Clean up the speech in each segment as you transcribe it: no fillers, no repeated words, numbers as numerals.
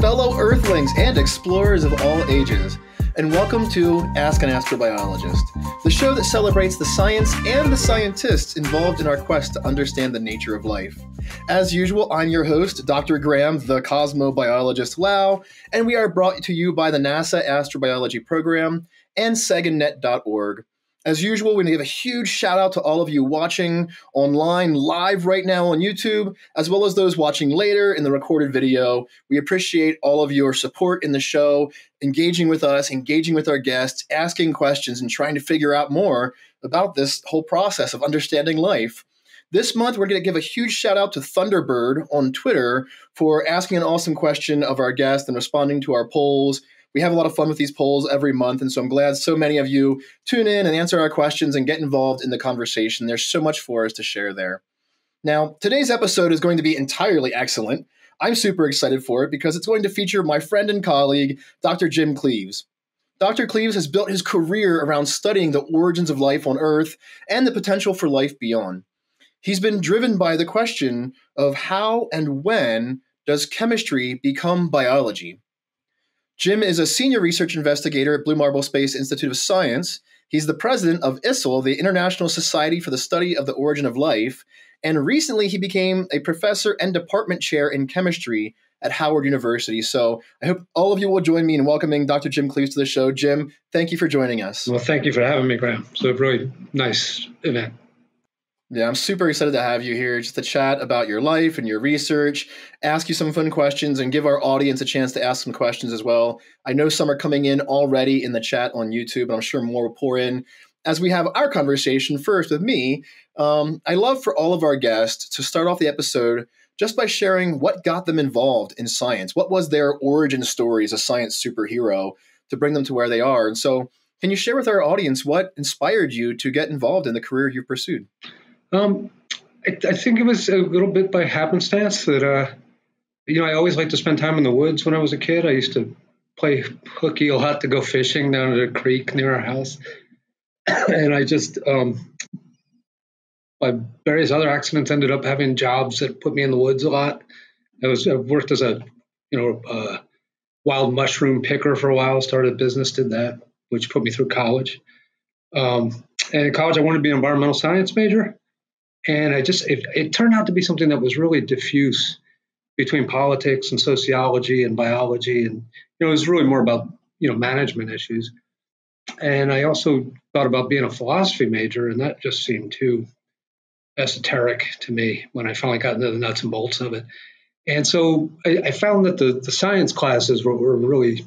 Fellow Earthlings and explorers of all ages, and welcome to Ask an Astrobiologist, the show that celebrates the science and the scientists involved in our quest to understand the nature of life. As usual, I'm your host, Dr. Graham, the Cosmobiologist Lau, and we are brought to you by the NASA Astrobiology Program and SaganNet.org. As usual, we give a huge shout out to all of you watching online live right now on YouTube, as well as those watching later in the recorded video. We appreciate all of your support in the show, engaging with us, engaging with our guests, asking questions, and trying to figure out more about this whole process of understanding life. This month, we're going to give a huge shout out to Thunderbird on Twitter for asking an awesome question of our guest and responding to our polls. We have a lot of fun with these polls every month, and so I'm glad so many of you tune in and answer our questions and get involved in the conversation. There's so much for us to share there. Now, today's episode is going to be entirely excellent. I'm super excited for it because it's going to feature my friend and colleague, Dr. Jim Cleaves. Dr. Cleaves has built his career around studying the origins of life on Earth and the potential for life beyond. He's been driven by the question of how and when does chemistry become biology? Jim is a senior research investigator at Blue Marble Space Institute of Science. He's the president of ISSOL, the International Society for the Study of the Origin of Life, and recently he became a professor and department chair in chemistry at Howard University. So I hope all of you will join me in welcoming Dr. Jim Cleaves to the show. Jim, thank you for joining us. Well, thank you for having me, Graham. So really nice event. Yeah, I'm super excited to have you here just to chat about your life and your research, ask you some fun questions, and give our audience a chance to ask some questions as well. I know some are coming in already in the chat on YouTube, and I'm sure more will pour in as we have our conversation first with me. I love for all of our guests to start off the episode just by sharing what got them involved in science. What was their origin story as a science superhero to bring them to where they are? And so can you share with our audience what inspired you to get involved in the career you've pursued? I think it was a little bit by happenstance that, I always liked to spend time in the woods when I was a kid. I used to play hooky a lot to go fishing down at a creek near our house. And I just, by various other accidents, ended up having jobs that put me in the woods a lot. I worked as a, wild mushroom picker for a while, started a business, did that, which put me through college. And in college, I wanted to be an environmental science major. And it turned out to be something that was really diffuse between politics and sociology and biology. And, it was really more about, management issues. And I also thought about being a philosophy major, and that just seemed too esoteric to me when I finally got into the nuts and bolts of it. And so I found that the science classes were really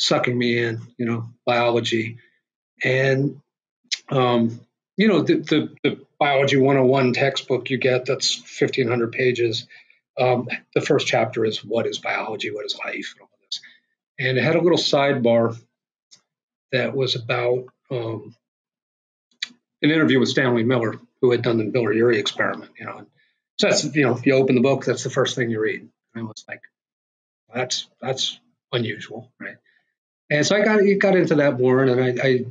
sucking me in, biology. And, the Biology 101 textbook you get, that's 1,500 pages. The first chapter is what is biology, what is life, and all of this. And it had a little sidebar that was about an interview with Stanley Miller, who had done the Miller-Urey experiment. So that's, if you open the book, that's the first thing you read. And I was like, well, that's unusual, right? And so I got into that more, and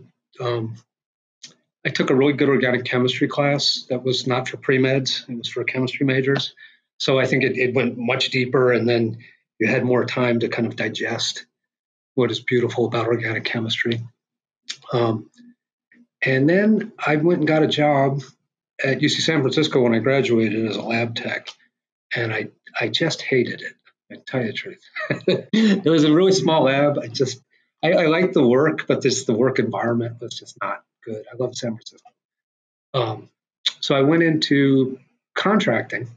I took a really good organic chemistry class that was not for pre-meds. It was for chemistry majors. So I think it went much deeper, and then you had more time to kind of digest what is beautiful about organic chemistry. And then I went and got a job at UC San Francisco when I graduated as a lab tech, and I just hated it, I tell you the truth. It was a really small lab. I liked the work, but the work environment was just not good. I love San Francisco. So I went into contracting.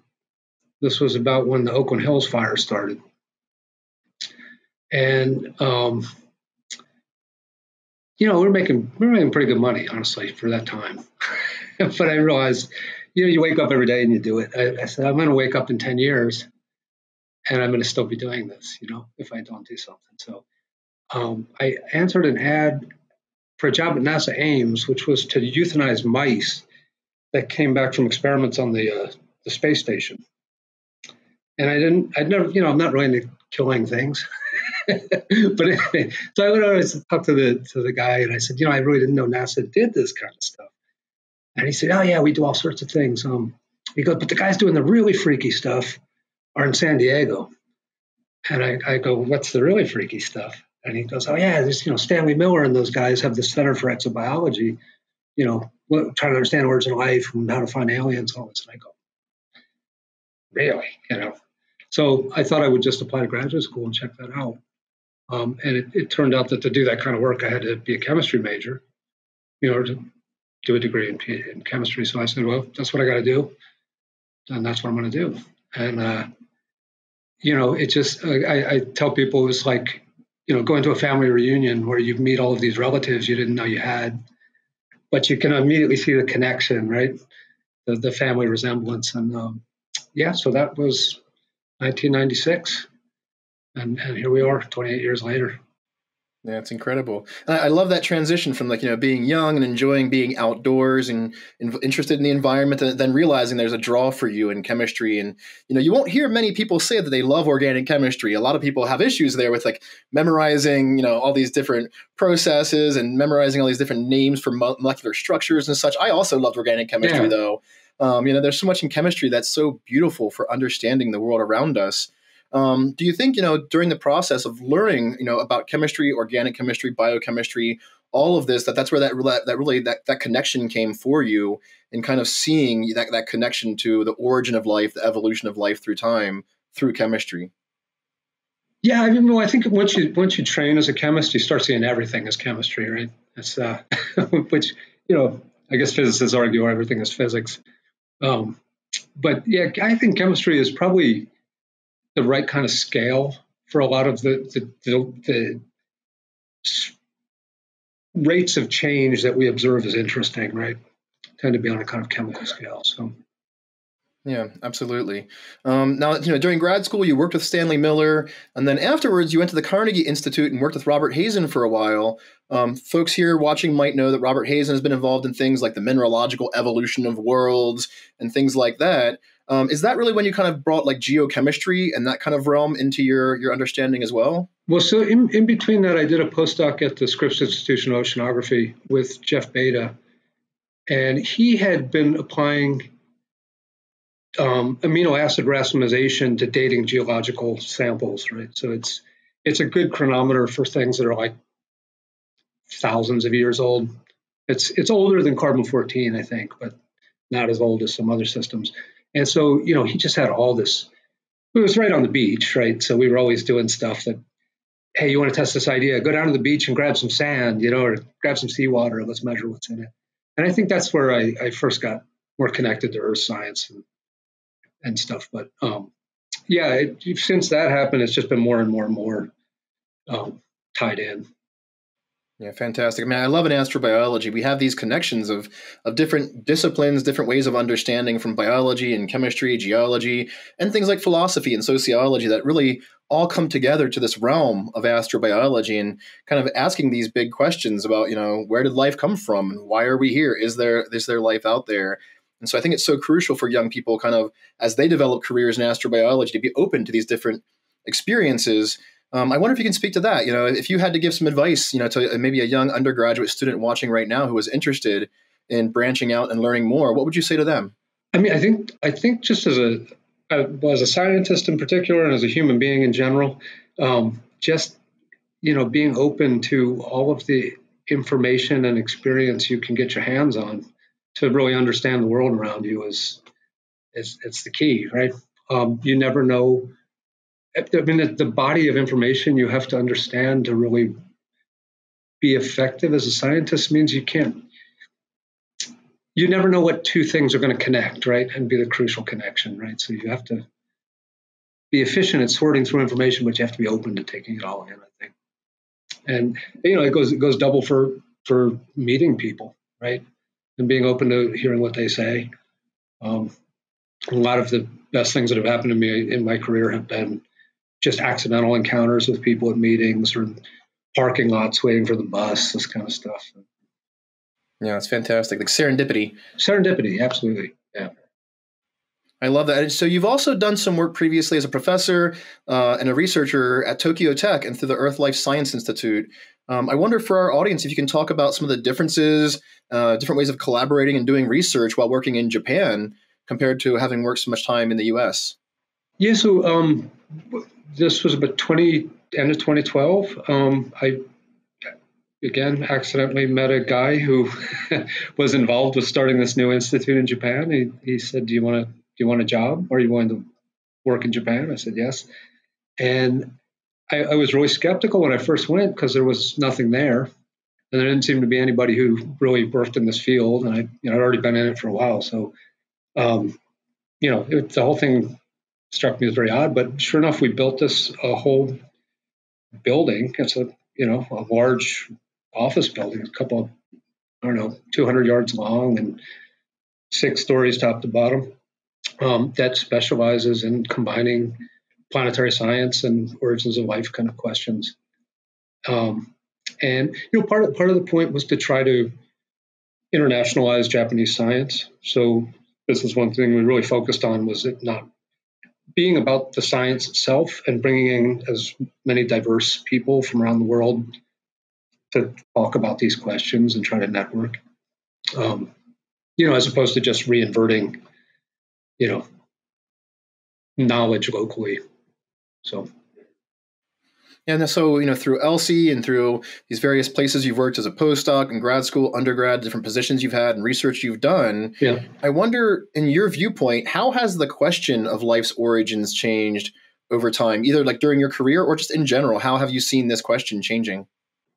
This was about when the Oakland Hills fire started. And you know, we're making pretty good money, honestly, for that time. But I realized, you know, you wake up every day and you do it. I said, I'm going to wake up in 10 years and I'm going to still be doing this, you know, if I don't do something. So I answered an ad for a job at NASA Ames, which was to euthanize mice that came back from experiments on the space station. And I'd never, you know, I'm not really into killing things. But anyway, so I would always talk to the guy, and I said, you know, I really didn't know NASA did this kind of stuff. And he said, oh yeah, we do all sorts of things. He goes, but the guys doing the really freaky stuff are in San Diego. And I go, what's the really freaky stuff? And he goes, oh yeah, there's, you know, Stanley Miller and those guys have the Center for Exobiology, you know, trying to understand origin of life and how to find aliens, all this. And I go, really, you know. So I thought I would just apply to graduate school and check that out. And it turned out that to do that kind of work, I had to be a chemistry major, you know, to do a degree in chemistry. So I said, well, that's what I got to do. And that's what I'm going to do. And, you know, it just, I tell people it's like, you know, going to a family reunion where you meet all of these relatives you didn't know you had, but you can immediately see the connection, right? The family resemblance. And yeah, so that was 1996. And here we are 28 years later. Yeah, it's incredible. And I love that transition from, like, you know, being young and enjoying being outdoors and interested in the environment, and then realizing there's a draw for you in chemistry. And, you know, you won't hear many people say that they love organic chemistry. A lot of people have issues there with, like, memorizing, you know, all these different processes and memorizing all these different names for molecular structures and such. I also loved organic chemistry, yeah. Though. You know, there's so much in chemistry that's so beautiful for understanding the world around us. Do you think, you know, during the process of learning, you know, about chemistry, organic chemistry, biochemistry, all of this, that's where that connection came for you, and kind of seeing that connection to the origin of life, the evolution of life through time, through chemistry? Yeah, I mean, well, I think once you train as a chemist, you start seeing everything as chemistry, right? That's which, you know, I guess physicists argue everything is physics, but yeah, I think chemistry is probably the right kind of scale for a lot of the rates of change that we observe as interesting, right? Tend to be on a kind of chemical scale. So, yeah, absolutely. Now, you know, during grad school, you worked with Stanley Miller, and then afterwards, you went to the Carnegie Institute and worked with Robert Hazen for a while. Folks here watching might know that Robert Hazen has been involved in things like the mineralogical evolution of worlds and things like that. Is that really when you kind of brought, like, geochemistry and that kind of realm into your understanding as well? Well, so in between that, I did a postdoc at the Scripps Institution of Oceanography with Jeff Beta. And he had been applying amino acid racemization to dating geological samples, right? So it's a good chronometer for things that are, like, thousands of years old. It's older than carbon-14, I think, but not as old as some other systems. And so, you know, he just had all this. It was right on the beach, right? So we were always doing stuff that, hey, you want to test this idea? Go down to the beach and grab some sand, you know, or grab some seawater and let's measure what's in it. And I think that's where I first got more connected to earth science and stuff. But yeah, since that happened, it's just been more and more and more tied in. Yeah, fantastic. I mean, I love in astrobiology, we have these connections of different disciplines, different ways of understanding, from biology and chemistry, geology, and things like philosophy and sociology that really all come together to this realm of astrobiology and kind of asking these big questions about, you know, where did life come from? And why are we here? Is there life out there? And so I think it's so crucial for young people, kind of as they develop careers in astrobiology, to be open to these different experiences. I wonder if you can speak to that. You know, if you had to give some advice, you know, to maybe a young undergraduate student watching right now who is interested in branching out and learning more, what would you say to them? I mean, I think just as a scientist in particular, and as a human being in general, just, you know, being open to all of the information and experience you can get your hands on to really understand the world around you is the key, right? You never know. I mean, the body of information you have to understand to really be effective as a scientist means you never know what two things are going to connect, right? And be the crucial connection, right? So you have to be efficient at sorting through information, but you have to be open to taking it all in, I think. And, you know, it goes double for for meeting people, right? And being open to hearing what they say. A lot of the best things that have happened to me in my career have been just accidental encounters with people at meetings or parking lots waiting for the bus, this kind of stuff. Yeah, it's fantastic. Like serendipity. Serendipity, absolutely. Yeah. I love that. So you've also done some work previously as a professor and a researcher at Tokyo Tech and through the Earth Life Science Institute. I wonder for our audience if you can talk about some of the differences, different ways of collaborating and doing research while working in Japan compared to having worked so much time in the U.S. Yeah, so this was about end of 2012. I again accidentally met a guy who was involved with starting this new institute in Japan. He said, "Do you want a job? Are you willing to work in Japan?" I said, yes. And I was really skeptical when I first went because there was nothing there. And there didn't seem to be anybody who really worked in this field. And I'd already been in it for a while. So, the whole thing struck me as very odd. But sure enough, we built this whole building. It's a large office building, a couple of, 200 yards long and 6 stories top to bottom. That specializes in combining planetary science and origins of life kind of questions. Part of the point was to try to internationalize Japanese science. So this is one thing we really focused on, was it not being about the science itself and bringing in as many diverse people from around the world to talk about these questions and try to network, as opposed to just reinverting knowledge locally. So. And so, through ELSI and through these various places you've worked as a postdoc and grad school, undergrad, different positions you've had and research you've done. Yeah. I wonder, in your viewpoint, how has the question of life's origins changed over time, either like during your career or just in general? How have you seen this question changing?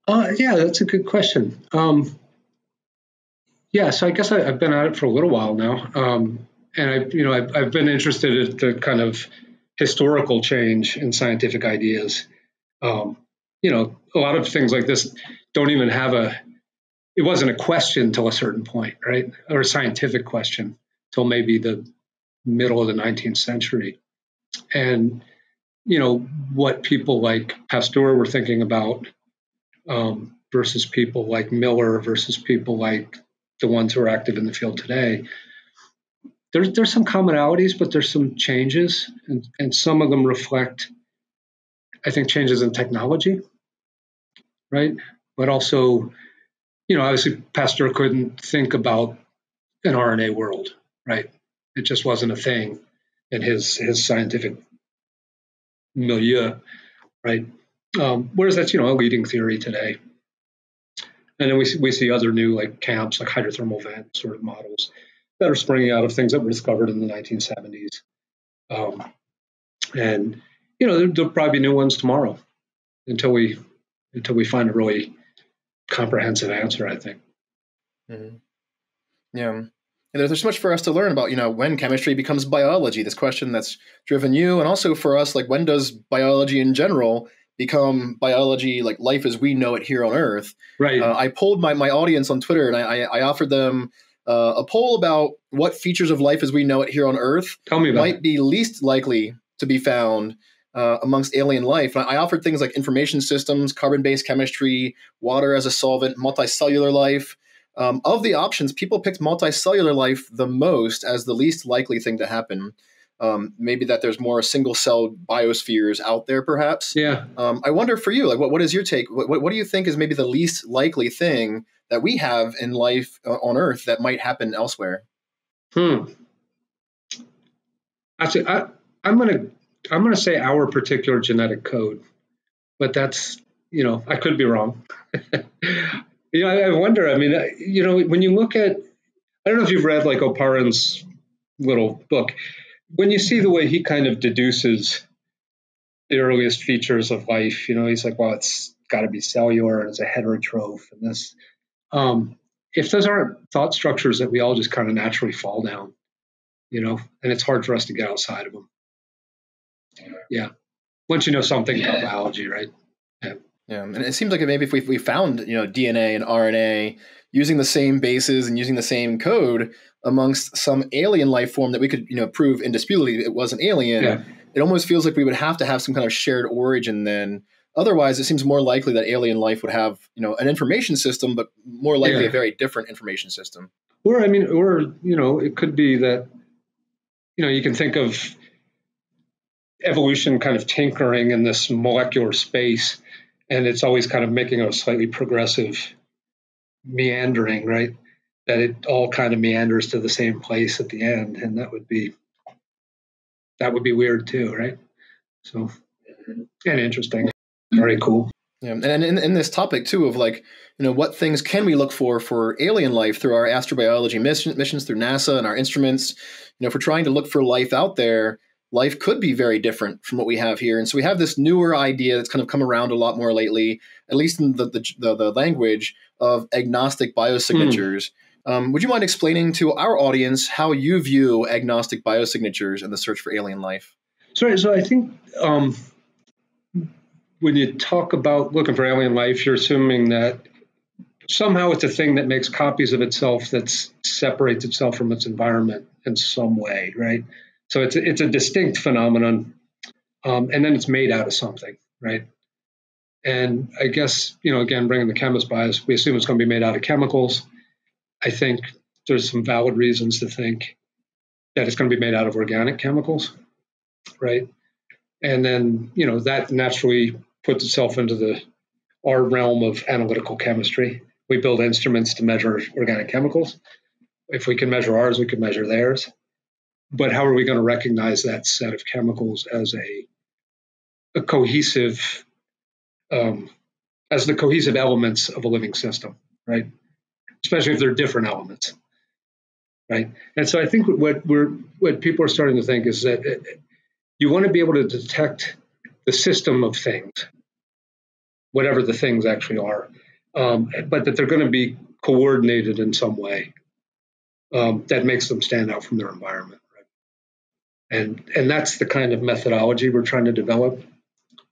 Yeah, that's a good question. So I guess I've been at it for a little while now. And I've been interested in the kind of historical change in scientific ideas. A lot of things like this don't even have it wasn't a question till a certain point, right? Or a scientific question till maybe the middle of the 19th century. And, what people like Pasteur were thinking about versus people like Miller versus people like the ones who are active in the field today. There's some commonalities, but there's some changes, and some of them reflect, I think, changes in technology, right? But also, obviously Pasteur couldn't think about an RNA world, right? It just wasn't a thing in his scientific milieu, right? Whereas that's, a leading theory today. And then we see other new like camps, like hydrothermal vent sort of models that are springing out of things that were discovered in the 1970s. There'll probably be new ones tomorrow until we find a really comprehensive answer, I think. Mm-hmm. Yeah. And there's so much for us to learn about, when chemistry becomes biology, this question that's driven you, and also for us, like, when does biology in general become biology, like life as we know it here on Earth? Right. I polled my audience on Twitter, and I offered them a poll about what features of life as we know it here on Earth might be least likely to be found amongst alien life. And I offered things like information systems, carbon-based chemistry, water as a solvent, multicellular life. Of the options, people picked multicellular life the most as the least likely thing to happen. Maybe that there's more single-celled biospheres out there, perhaps. Yeah. I wonder for you, like, what is your take? What do you think is maybe the least likely thing that we have in life on Earth that might happen elsewhere? Actually, I'm gonna say our particular genetic code, but that's, I could be wrong. I wonder. I mean, when you look at, I don't know if you've read like Oparin's little book. When you see the way he kind of deduces the earliest features of life, he's like, well, it's got to be cellular and it's a heterotroph and this. If those aren't thought structures that we all just kind of naturally fall down, and it's hard for us to get outside of them. Yeah. Once you know something about biology, right? Yeah. Yeah, and it seems like maybe if we found, you know, DNA and RNA using the same bases and using the same code amongst some alien life form that we could, you know, prove indisputably it was an alien, yeah, it almost feels like we would have to have some kind of shared origin then. Otherwise, it seems more likely that alien life would have, you know, an information system, but more likely a very different information system. Or, I mean, or, you know, it could be that, you know, you can think of evolution kind of tinkering in this molecular space, and it's always kind of making a slightly progressive meandering, right? That it all kind of meanders to the same place at the end. And that would be weird too, right? So, and interesting. Very cool. Yeah. And in this topic too of, like, you know, what things can we look for alien life through our astrobiology missions through NASA and our instruments? You know, if we're trying to look for life out there, life could be very different from what we have here. And so we have this newer idea that's kind of come around a lot more lately, at least in the language of agnostic biosignatures. Would you mind explaining to our audience how you view agnostic biosignatures and the search for alien life? So I think when you talk about looking for alien life, you're assuming that somehow it's a thing that makes copies of itself that separates itself from its environment in some way, right? So it's a distinct phenomenon, and then it's made out of something, right? And I guess, you know, again, bringing the chemist bias, we assume it's going to be made out of chemicals. I think there's some valid reasons to think that it's going to be made out of organic chemicals, right? And then, you know, that naturally puts itself into our realm of analytical chemistry. We build instruments to measure organic chemicals. If we can measure ours, we can measure theirs. But how are we going to recognize that set of chemicals as a cohesive, as the cohesive elements of a living system, right? Especially if they're different elements, right? And so I think what people are starting to think is that you want to be able to detect the system of things, whatever the things actually are, but that they're going to be coordinated in some way that makes them stand out from their environment. And that's the kind of methodology we're trying to develop,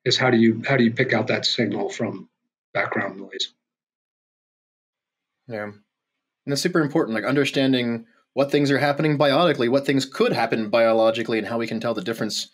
is how do you pick out that signal from background noise? Yeah. And that's super important, like understanding what things are happening biotically, what things could happen biologically, and how we can tell the difference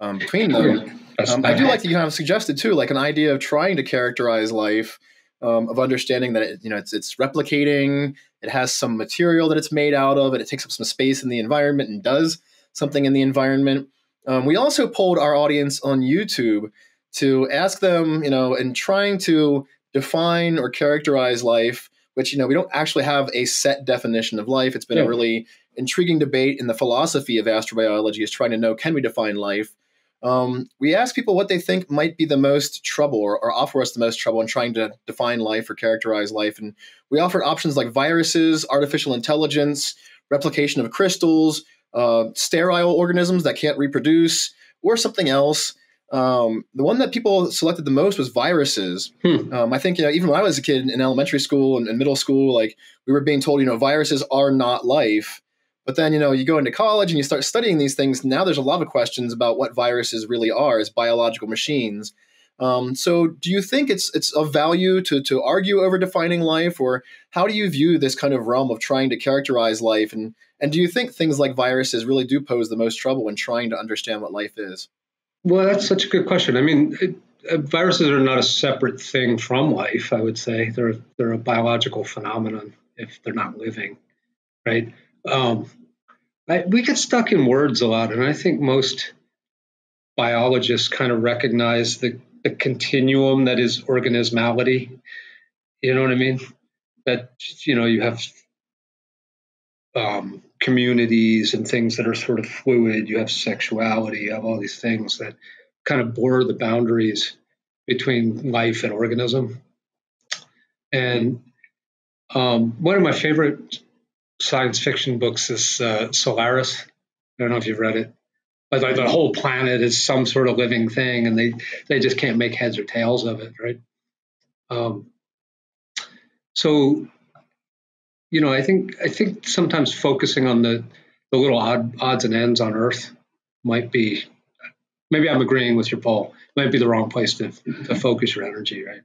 between them. I do like that you kind of suggested too, like an idea of trying to characterize life, of understanding that it, you know, it's replicating, it has some material that it's made out of, and it takes up some space in the environment and does something in the environment. We also polled our audience on YouTube to ask them, you know, in trying to define or characterize life, which, you know, we don't actually have a set definition of life. It's been a really intriguing debate in the philosophy of astrobiology, is trying to know, can we define life? We asked people what they think might be the most trouble or offer us the most trouble in trying to define life or characterize life. And we offered options like viruses, artificial intelligence, replication of crystals, sterile organisms that can't reproduce, or something else. The one that people selected the most was viruses. I think, you know, even when I was a kid in elementary school and middle school, like, we were being told, you know, viruses are not life. But then, you know, you go into college and you start studying these things. Now there's a lot of questions about what viruses really are as biological machines. So do you think it's of value to argue over defining life, or how do you view this kind of realm of trying to characterize life? And do you think things like viruses really do pose the most trouble in trying to understand what life is? Well, that's such a good question. I mean, viruses are not a separate thing from life, I would say. They're a biological phenomenon if they're not living, right? We get stuck in words a lot, and I think most biologists kind of recognize the continuum that is organismality. You know what I mean? That, you know, you have communities and things that are sort of fluid. You have sexuality. You have all these things that kind of blur the boundaries between life and organism. And one of my favorite science fiction books is Solaris. I don't know if you've read it. Like, the whole planet is some sort of living thing, and they just can't make heads or tails of it, right? So, you know, I think sometimes focusing on the little odds and ends on Earth might be maybe I'm agreeing with your poll. It might be the wrong place to focus your energy, right?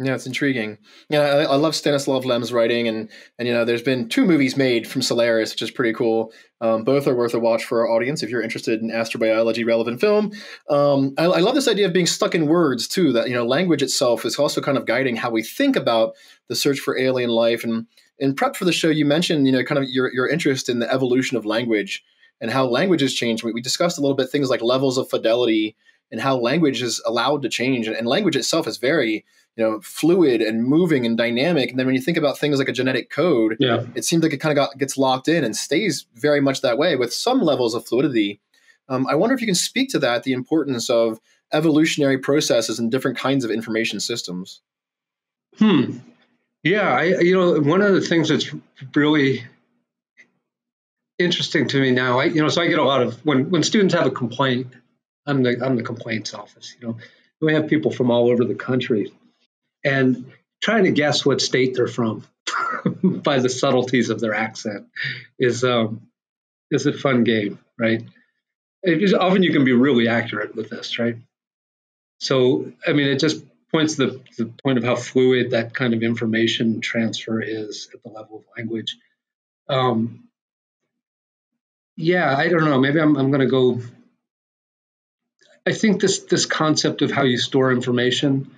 Yeah, it's intriguing. Yeah, I love Stanislav Lem's writing, and you know, there's been 2 movies made from Solaris, which is pretty cool. Both are worth a watch for our audience if you're interested in astrobiology relevant film. I love this idea of being stuck in words too. That, you know, language itself is also kind of guiding how we think about the search for alien life. And in prep for the show, you mentioned, you know, kind of your interest in the evolution of language and how languages change. We discussed a little bit things like levels of fidelity and how language is allowed to change, and language itself is very, you know, fluid and moving and dynamic. And then when you think about things like a genetic code, yeah, it seems like it kind of gets locked in and stays very much that way with some levels of fluidity. I wonder if you can speak to that, the importance of evolutionary processes and different kinds of information systems. Yeah, you know, one of the things that's really interesting to me now, you know, so I get a lot of, when students have a complaint, I'm the complaints office, you know, we have people from all over the country, and trying to guess what state they're from by the subtleties of their accent is a fun game, right? Often you can be really accurate with this, right? So, I mean, it just points to the point of how fluid that kind of information transfer is at the level of language. Yeah, I don't know. Maybe I'm going to go. I think this concept of how you store information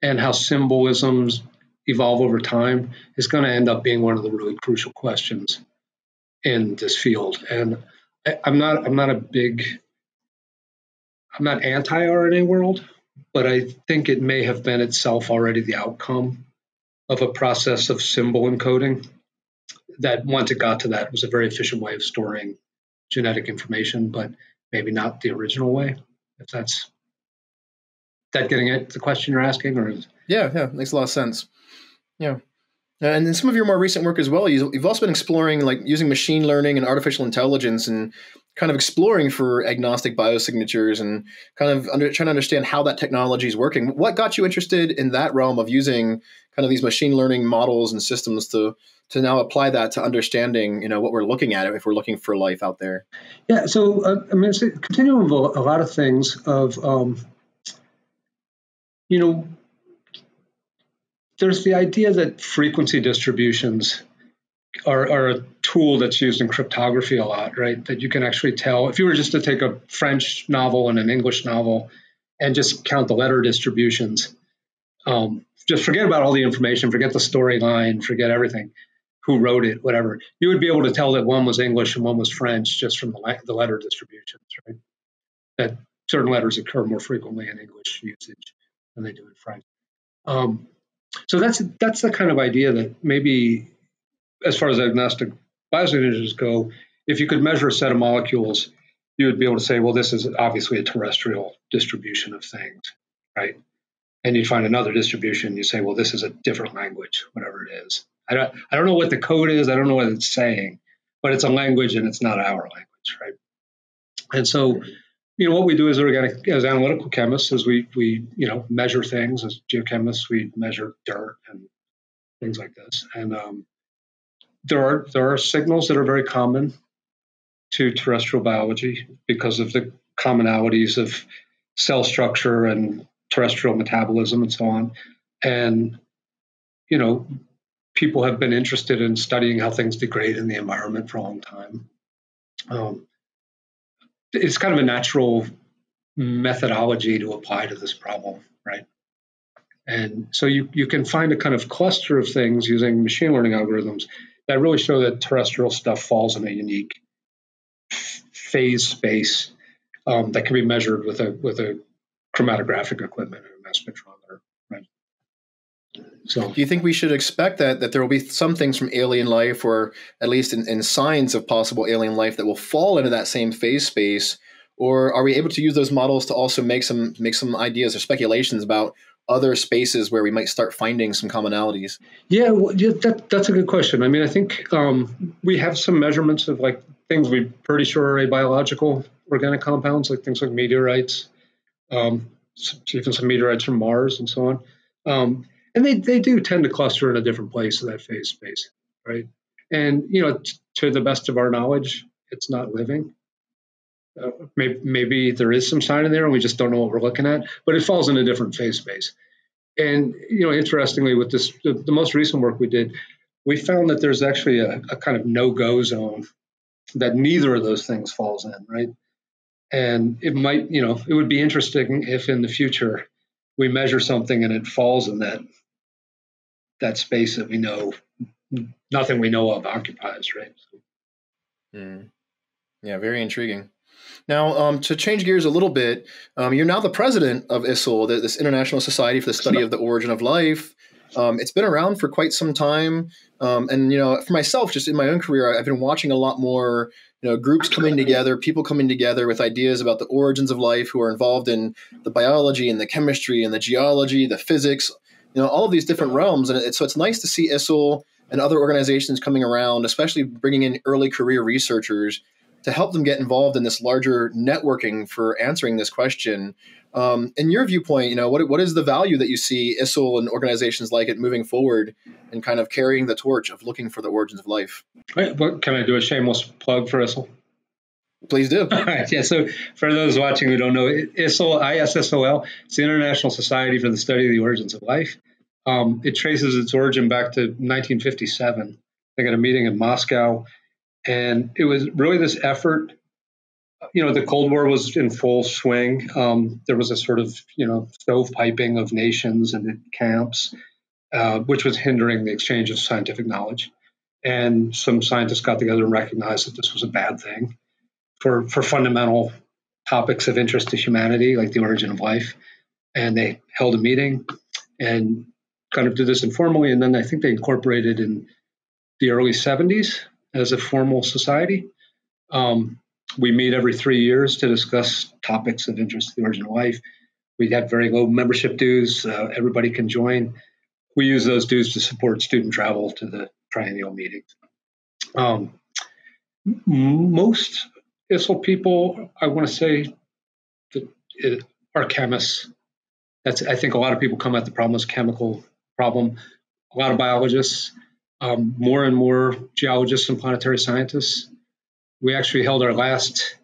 and how symbolisms evolve over time is going to end up being one of the really crucial questions in this field. And I'm not anti-RNA world, but I think it may have been itself already the outcome of a process of symbol encoding that, once it got to that, was a very efficient way of storing genetic information, but maybe not the original way, if that's... that getting at the question you're asking, or is... Yeah, makes a lot of sense. Yeah, and in some of your more recent work as well, you've also been exploring like using machine learning and artificial intelligence, and kind of exploring for agnostic biosignatures, and kind of trying to understand how that technology is working. What got you interested in that realm of using kind of these machine learning models and systems to now apply that to understanding, you know, what we're looking at if we're looking for life out there? Yeah, so I mean, it's a continuum of a lot of things of. You know, there's the idea that frequency distributions are a tool that's used in cryptography a lot, right? That you can actually tell, if you were just to take a French novel and an English novel and just count the letter distributions, just forget about all the information, forget the storyline, forget everything, who wrote it, whatever. You would be able to tell that one was English and one was French just from the letter distributions, right? That certain letters occur more frequently in English usage than they do in French. So that's the kind of idea that maybe, as far as agnostic biosignatures go, if you could measure a set of molecules, you would be able to say, well, this is obviously a terrestrial distribution of things, right? And you find another distribution, you say, well, this is a different language, whatever it is. I don't know what the code is, I don't know what it's saying, but it's a language and it's not our language, right? And so, you know, what we do as analytical chemists is we you know, measure things. As geochemists, we measure dirt and things like this. And there are signals that are very common to terrestrial biology because of the commonalities of cell structure and terrestrial metabolism and so on. And, you know, people have been interested in studying how things degrade in the environment for a long time. It's kind of a natural methodology to apply to this problem, right? And so you can find a kind of cluster of things using machine learning algorithms that really show that terrestrial stuff falls in a unique phase space that can be measured with a chromatographic equipment or a mass spectrometer, right? So, do you think we should expect that there will be some things from alien life, or at least in signs of possible alien life, that will fall into that same phase space? Or are we able to use those models to also make some ideas or speculations about other spaces where we might start finding some commonalities? Yeah, well, that's a good question. I mean, I think we have some measurements of like things we're pretty sure are abiological organic compounds, like things like meteorites, even some meteorites from Mars and so on. And they do tend to cluster in a different place in that phase space, right? And, you know, to the best of our knowledge, it's not living. maybe there is some sign in there and we just don't know what we're looking at, but it falls in a different phase space. And, you know, interestingly, with this, the most recent work we did, we found that there's actually a kind of no-go zone that neither of those things falls in, right? And it might, you know, it would be interesting if in the future we measure something and it falls in that space that we know, nothing we know of occupies, right? So. Yeah, very intriguing. Now, to change gears a little bit, you're now the president of ISSOL, this International Society for the Study of the Origin of Life. It's been around for quite some time. And, you know, for myself, just in my own career, I've been watching a lot more, you know, groups coming together, people coming together with ideas about the origins of life who are involved in the biology and the chemistry and the geology, the physics, you know, all of these different realms. And so it's nice to see ISSOL and other organizations coming around, especially bringing in early career researchers to help them get involved in this larger networking for answering this question. In your viewpoint, you know, what is the value that you see ISSOL and organizations like it moving forward and kind of carrying the torch of looking for the origins of life? Can I do a shameless plug for ISSOL? Please do. All right. Yeah. So for those watching who don't know, ISSOL, ISSOL, it's the International Society for the Study of the Origins of Life. It traces its origin back to 1957. I got a meeting in Moscow. And it was really this effort, you know, the Cold War was in full swing. There was a sort of, you know, stovepiping of nations and camps, which was hindering the exchange of scientific knowledge. And some scientists got together and recognized that this was a bad thing for fundamental topics of interest to humanity, like the origin of life. And they held a meeting and kind of did this informally. And then I think they incorporated in the early 70s. As a formal society. We meet every 3 years to discuss topics of interest to the origin of life. We have very low membership dues. Everybody can join. We use those dues to support student travel to the triennial meetings. Most ISSOL people, I want to say, are chemists. I think a lot of people come at the problem as chemical problem. A lot of biologists. More and more geologists and planetary scientists. We actually held our last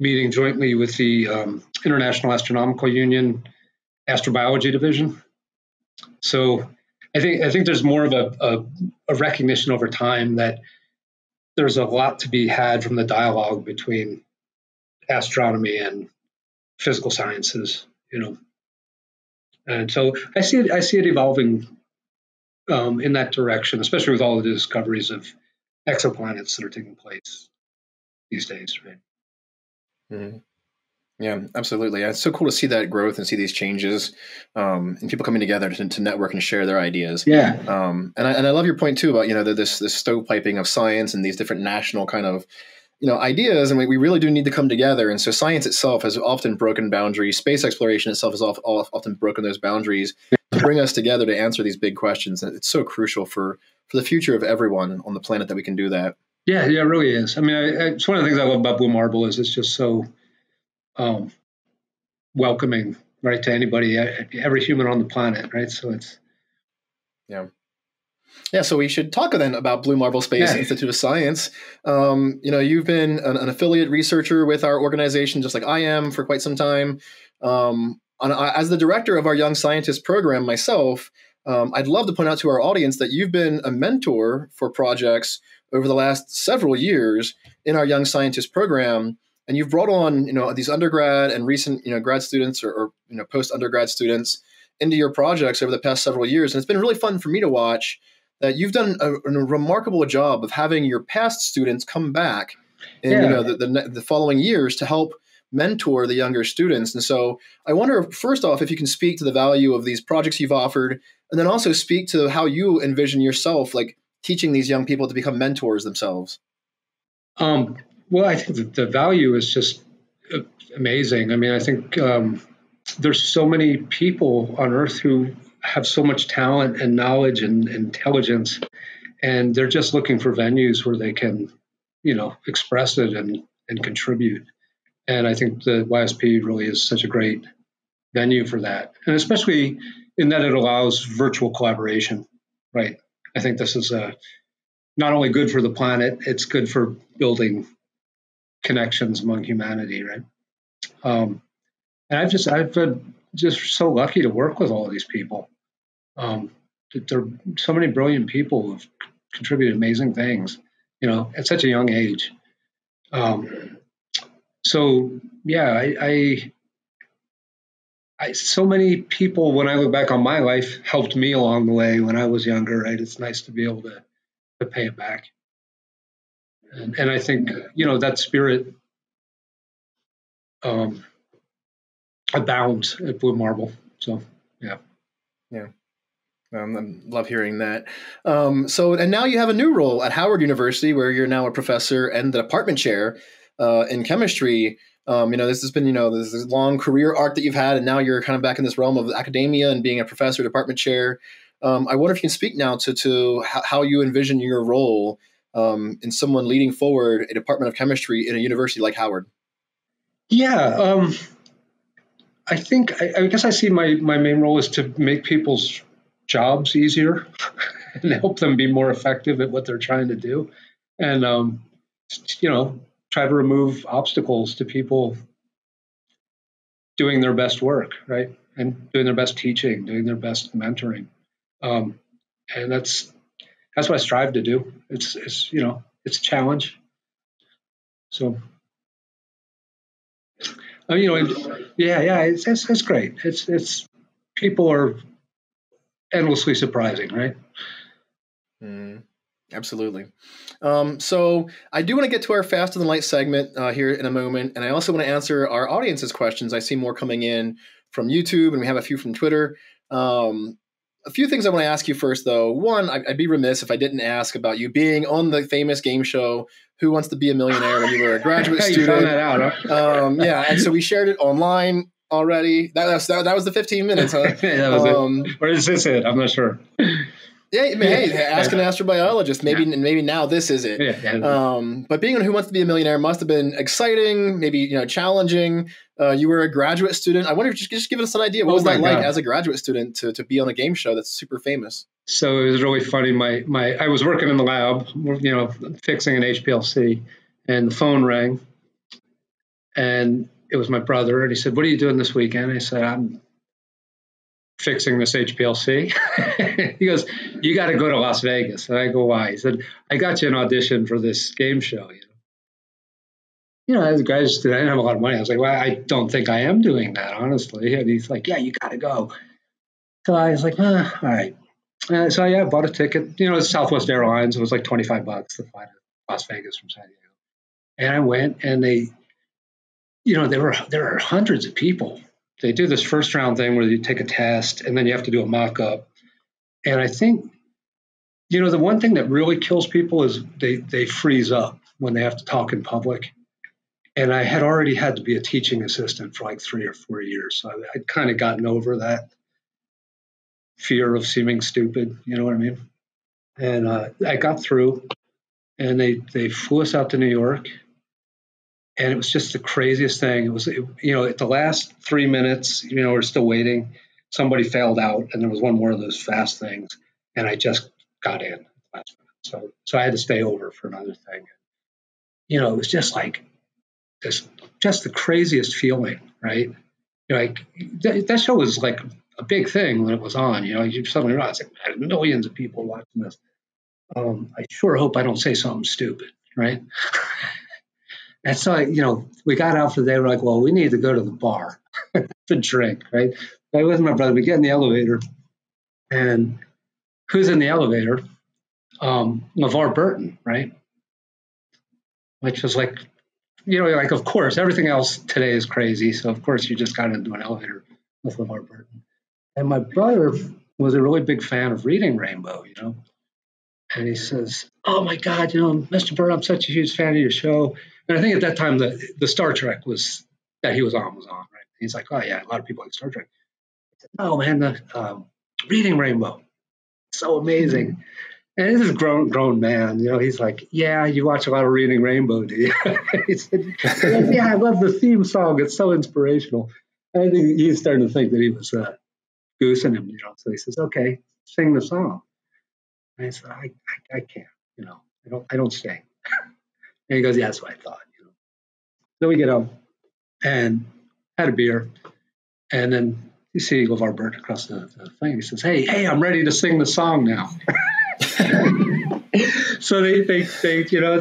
meeting jointly with the International Astronomical Union Astrobiology Division. So I think there's more of a recognition over time that there's a lot to be had from the dialogue between astronomy and physical sciences, you know. And so I see it evolving in that direction, especially with all of the discoveries of exoplanets that are taking place these days, right? Mm-hmm. Yeah, absolutely. It's so cool to see that growth and see these changes and people coming together to network and share their ideas. Yeah. And I love your point too about, you know, this stovepiping of science and these different national kind of, you know, ideas, and we really do need to come together. And so science itself has often broken boundaries. Space exploration itself has often broken those boundaries to bring us together to answer these big questions. And it's so crucial for the future of everyone on the planet that we can do that. Yeah, it really is. I mean, it's one of the things I love about Blue Marble is it's just so welcoming, right, to anybody, every human on the planet, right? So it's... Yeah. Yeah, so we should talk then about Blue Marble Space Institute of Science. You know, you've been an affiliate researcher with our organization, just like I am, for quite some time. As the director of our Young Scientist program myself, I'd love to point out to our audience that you've been a mentor for projects over the last several years in our Young Scientist program. And you've brought on, you know, these undergrad and recent, you know, grad students or you know, post-undergrad students into your projects over the past several years. And it's been really fun for me to watch that you've done a remarkable job of having your past students come back in you know, the following years to help mentor the younger students. And so I wonder, first off, if you can speak to the value of these projects you've offered, and then also speak to how you envision yourself, like, teaching these young people to become mentors themselves. Well, I think the value is just amazing. I mean, I think there's so many people on Earth who have so much talent and knowledge and intelligence, and they're just looking for venues where they can, you know, express it and contribute. And I think the YSP really is such a great venue for that. And especially in that it allows virtual collaboration, right? I think this is not only good for the planet, it's good for building connections among humanity, right? And I've been just so lucky to work with all of these people. There are so many brilliant people who've contributed amazing things, you know, at such a young age. So yeah, I so many people, when I look back on my life, helped me along the way when I was younger, right? It's nice to be able to pay it back. And I think, you know, that spirit abounds at Blue Marble. So, yeah. Yeah. I love hearing that. And now you have a new role at Howard University, where you're now a professor and the department chair in chemistry. You know, this has been, you know, this long career arc that you've had, and now you're kind of back in this realm of academia and being a professor, department chair. I wonder if you can speak now to how you envision your role in someone leading forward a department of chemistry in a university like Howard. Yeah, I think, I guess I see my main role is to make people's jobs easier and help them be more effective at what they're trying to do. And, you know, try to remove obstacles to people doing their best work, right? And doing their best teaching, doing their best mentoring. And that's what I strive to do. It's you know, it's a challenge. So, you know, yeah, it's great. It's people are endlessly surprising, right? Mm. Absolutely. So I do want to get to our Faster Than Light segment here in a moment. And I also want to answer our audience's questions. I see more coming in from YouTube, and we have a few from Twitter. A few things I want to ask you first, though. One, I'd be remiss if I didn't ask about you being on the famous game show, Who Wants to Be a Millionaire, when you were a graduate student. Found that out, huh? Yeah, and so we shared it online already. That was the 15 minutes, huh? Yeah, that was it. Or is this it? I'm not sure. Yeah, I mean, hey, ask an astrobiologist. Maybe now this is it. Yeah. But being on Who Wants to Be a Millionaire must have been exciting, maybe, you know, challenging. You were a graduate student. I wonder if you could just give us an idea. What was that like as a graduate student to be on a game show that's super famous? So it was really funny. I was working in the lab, you know, fixing an HPLC, and the phone rang, and it was my brother, and he said, "What are you doing this weekend?" And I said, "I'm fixing this HPLC. He goes, "You got to go to Las Vegas." And I go, "Why?" He said, "I got you an audition for this game show." You know, as a graduate student, I didn't have a lot of money. I was like, "Well, I don't think I am doing that, honestly." And he's like, "Yeah, you got to go." So I was like, all right. So yeah, I bought a ticket. You know, it's Southwest Airlines. It was like $25 to fly to Las Vegas from San Diego. And I went, and they, you know, there are hundreds of people. They do this first round thing where you take a test and then you have to do a mock-up. And I think, you know, the one thing that really kills people is they freeze up when they have to talk in public. And I had already had to be a teaching assistant for like 3 or 4 years. So I'd kind of gotten over that fear of seeming stupid, you know what I mean? And I got through, and they flew us out to New York. And it was just the craziest thing. It was, you know, at the last 3 minutes, you know, we're still waiting. Somebody failed out, and there was one more of those fast things. And I just got in last minute. So I had to stay over for another thing. You know, it was just like this, just the craziest feeling, right? You know, like that show was like a big thing when it was on. You know, you suddenly realize, like, millions of people watching this. I sure hope I don't say something stupid, right? And so, you know, we got out for the day. We're like, well, we need to go to the bar to drink, right? So I was with my brother. We get in the elevator, and who's in the elevator? LeVar Burton, right? Which was like, you know, like, of course, everything else today is crazy. So, of course, you just got into an elevator with LeVar Burton. And my brother was a really big fan of Reading Rainbow, you know? And he says, "Oh, my God, you know, Mr. Burton, I'm such a huge fan of your show." And I think at that time, the Star Trek that he was on, right? He's like, "Oh, yeah, a lot of people like Star Trek." I said, "Oh, man, the Reading Rainbow, so amazing." And this is a grown man, you know, he's like, "Yeah, you watch a lot of Reading Rainbow, do you?" He said, "Yeah, I love the theme song. It's so inspirational." And I think he's starting to think that he was goosing him, you know. So he says, "Okay, sing the song." And I said, I can't, you know, I don't sing. And he goes, "Yeah, that's what I thought, you know." Then we get up and had a beer. And then you see LeVar Burton across the thing. He says, hey, I'm ready to sing the song now. So they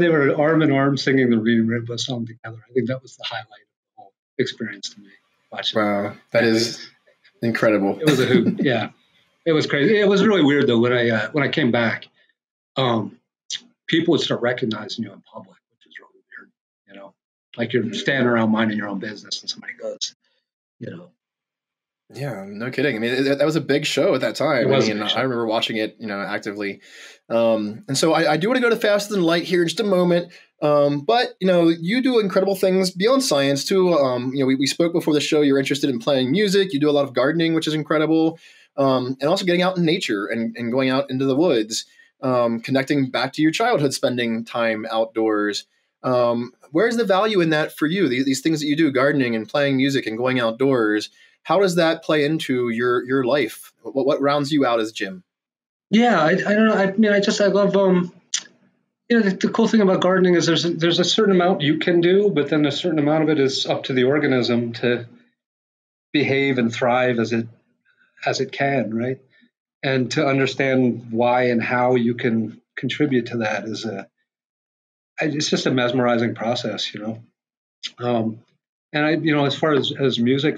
were arm in arm singing the Reading Rainbow song together. I think that was the highlight of the whole experience to me. Watching wow, that and is it, incredible. It was a hoot. Yeah, it was crazy. It was really weird though when I came back, people would start recognizing you in public, which is really weird. You know, like you're standing around minding your own business and somebody goes, you know. Yeah, no kidding. I mean, that was a big show at that time. I mean, I remember watching it, you know, actively. And so I do want to go to Faster Than Light here in just a moment. But, you know, you do incredible things beyond science, too. You know, we spoke before the show. You're interested in playing music. You do a lot of gardening, which is incredible. And also getting out in nature and going out into the woods, connecting back to your childhood, spending time outdoors. Where's the value in that for you? These things that you do, gardening and playing music and going outdoors, how does that play into your life? What rounds you out as Jim? Yeah, I don't know. I mean, I love, you know, the cool thing about gardening is there's a certain amount you can do, but then a certain amount of it is up to the organism to behave and thrive as it can, right? And to understand why and how you can contribute to that it's just a mesmerizing process, you know? And I, you know, as far as music,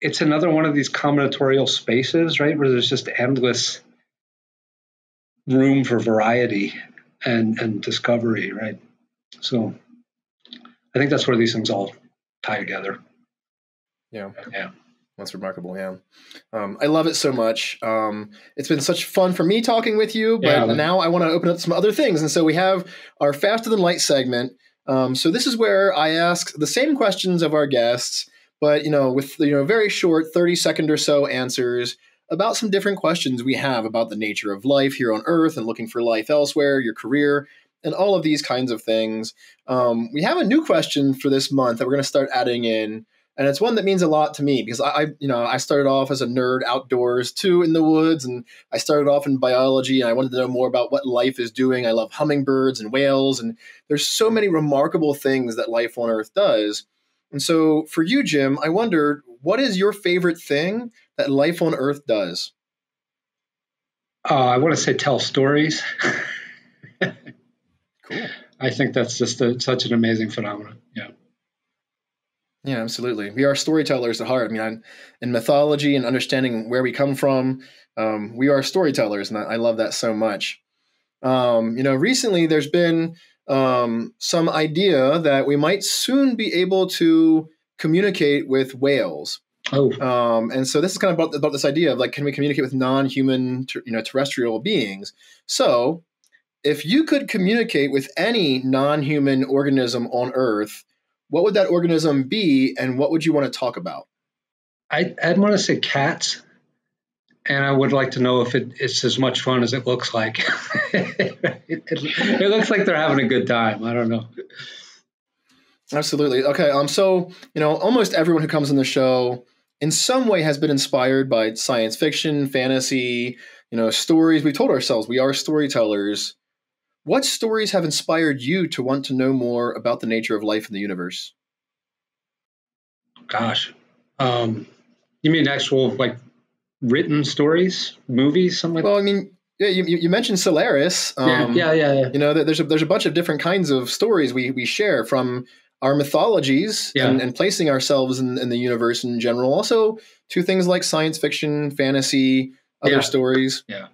it's another one of these combinatorial spaces, right, where there's just endless room for variety and discovery, right? So I think that's where these things all tie together. Yeah. Yeah. That's remarkable, yeah. I love it so much. It's been such fun for me talking with you, but now I want to open up some other things. And so we have our Faster Than Light segment. So this is where I ask the same questions of our guests, but, you know, with, you know, very short 30-second or so answers about some different questions we have about the nature of life here on Earth and looking for life elsewhere, your career, and all of these kinds of things. We have a new question for this month that we're going to start adding in, and it's one that means a lot to me because I started off as a nerd outdoors too in the woods, and I started off in biology, and I wanted to know more about what life is doing. I love hummingbirds and whales, and there's so many remarkable things that life on Earth does. And so for you, Jim, I wondered, what is your favorite thing that life on Earth does? I want to say tell stories. Cool. I think that's just such an amazing phenomenon. Yeah. Yeah, absolutely. We are storytellers at heart. I mean, in mythology and understanding where we come from, we are storytellers, and I love that so much. You know, recently there's been some idea that we might soon be able to communicate with whales. Oh. And so this is kind of about this idea of, like, can we communicate with non-human, terrestrial beings? So if you could communicate with any non-human organism on Earth, what would that organism be, and what would you want to talk about? I'd want to say cats, and I would like to know if it's as much fun as it looks like. It looks like they're having a good time. I don't know. Absolutely. Okay. So, you know, almost everyone who comes on the show in some way has been inspired by science fiction, fantasy, you know, stories. We told ourselves we are storytellers. What stories have inspired you to want to know more about the nature of life in the universe? Gosh. You mean actual, like, written stories, movies, something like that? Well, I mean, yeah, you mentioned Solaris. Yeah. You know, there's a bunch of different kinds of stories we share from our mythologies and placing ourselves in the universe in general. Also to things like science fiction, fantasy, other stories. Yeah.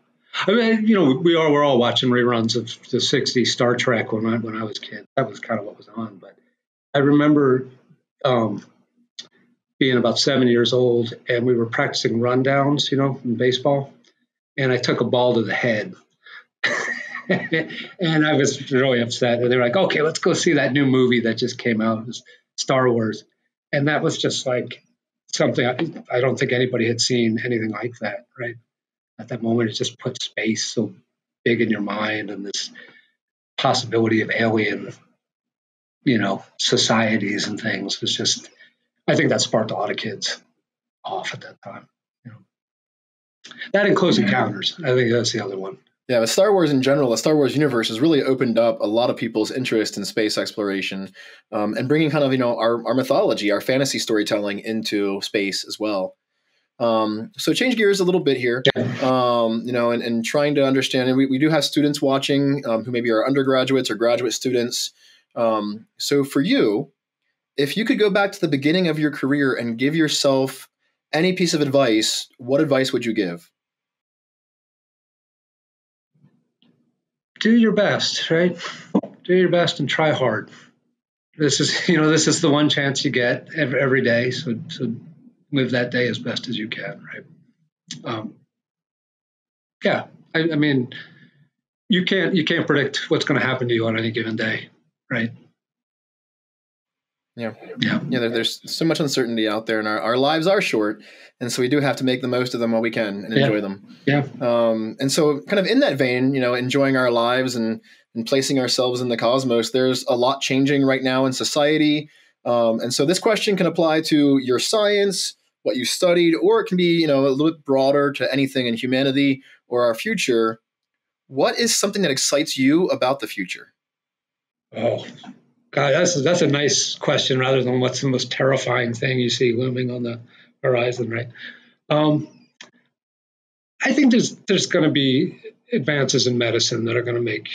I mean, you know, we're all watching reruns of the 60s Star Trek when I was a kid. That was kind of what was on. But I remember being about 7 years old, and we were practicing rundowns, you know, in baseball. And I took a ball to the head. And I was really upset. And they were like, okay, let's go see that new movie that just came out, Star Wars. And that was just like something I don't think anybody had seen anything like that, right? At that moment, it just put space so big in your mind and this possibility of alien, you know, societies and things. It's just, I think that sparked a lot of kids off at that time. You know, that and Close Encounters. I think that's the other one. Yeah, but Star Wars in general, the Star Wars universe has really opened up a lot of people's interest in space exploration, and bringing kind of, you know, our mythology, our fantasy storytelling into space as well. So change gears a little bit here, you know, and trying to understand, and we do have students watching who maybe are undergraduates or graduate students. So for you, if you could go back to the beginning of your career and give yourself any piece of advice, what advice would you give? Do your best, right? Do your best and try hard. This is, you know, this is the one chance you get every day. So live that day as best as you can, right? Yeah, I mean, you can't predict what's going to happen to you on any given day, right? Yeah, yeah, yeah. There's so much uncertainty out there, and our lives are short, and so we do have to make the most of them while we can and enjoy them. Yeah. And so, kind of in that vein, you know, enjoying our lives and placing ourselves in the cosmos. There's a lot changing right now in society, and so this question can apply to your science, what you studied, or it can be, you know, a little bit broader to anything in humanity or our future. What is something that excites you about the future? Oh. God, that's a nice question rather than what's the most terrifying thing you see looming on the horizon, right? I think there's going to be advances in medicine that are going to make